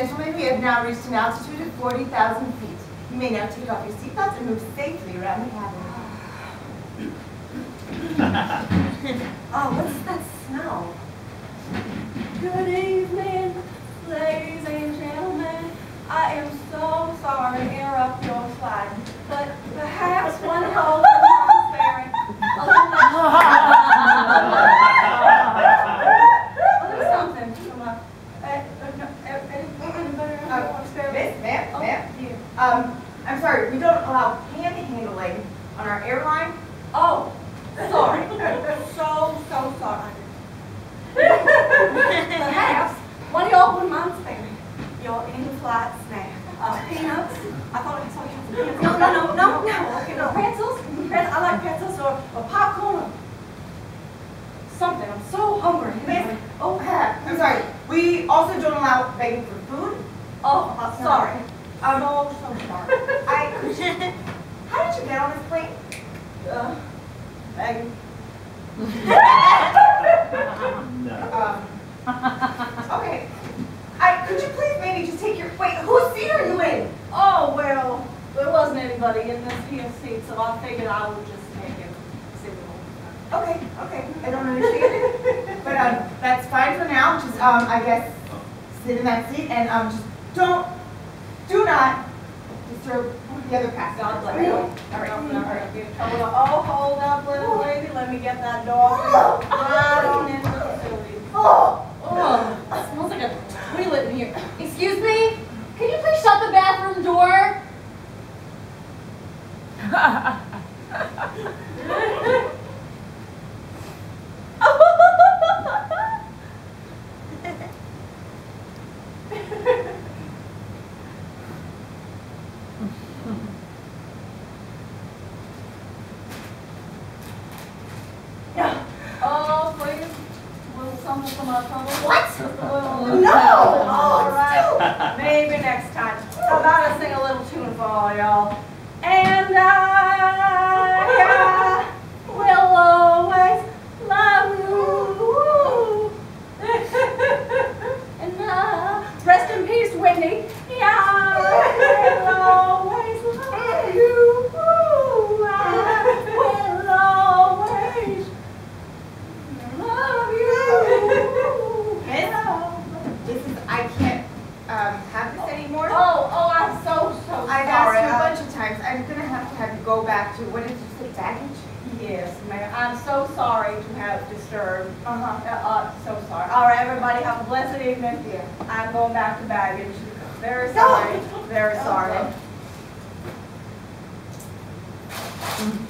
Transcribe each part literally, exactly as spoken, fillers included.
Gentlemen, we have now reached an altitude of forty thousand feet. You may now take off your seatbelts and move safely around the cabin. Oh, what's that smell? Good evening, ladies and gentlemen. I am so sorry to interrupt your flight, but perhaps one whole Um, I'm sorry, we don't allow hand handling on our airline. Oh, sorry. so, so sorry. Perhaps one of your open months, baby. Your in-flight snack. Uh, peanuts. I thought I saw you. No, no, no, no, no. no. Okay, no. Pretzels. I like pretzels or, or popcorn or something. I'm so hungry. Miss, oh, I'm sorry. We also don't allow begging for food. Oh, I'm sorry. I'm all so sorry. I, how did you get on this plane? Uh, begging. No. Um, okay. I, could you please maybe just take your, wait, whose seat are you in? Oh, well, there wasn't anybody in this here seat, so I figured I would just take it. Okay, okay. I don't understand it. But um, that's fine for now. Just, um, I guess, sit in that seat and um, just don't, do not disturb the other passengers. God bless you. All right. I'm not going to get in trouble. Oh, hold up, little lady. Let me get that dog. Right on into the facility. Oh, oh, it smells like a toilet in here. Excuse me? Can you please shut the bathroom door? What? No! All right. Maybe next time. I'm about to sing a little tune for all y'all. And I, I will always love you. And I, rest in peace, Whitney. I will always love you. I will always love you. Anymore? Oh, oh, I'm so, so sorry. I've asked you a bunch of times. I'm going to have to have you go back to, what did you say, baggage? Yes, ma'am. I'm so sorry to have disturbed. Uh-huh. Uh, uh, so sorry. All right, everybody, have a blessed evening. Yeah. I'm going back to baggage. Very sorry. No. Very sorry. Okay.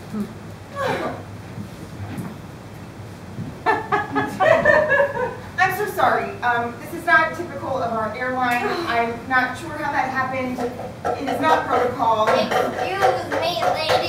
I'm so sorry. Um, this is not typical of our airline. I'm not sure how that happened. It is not protocol. Excuse me, lady.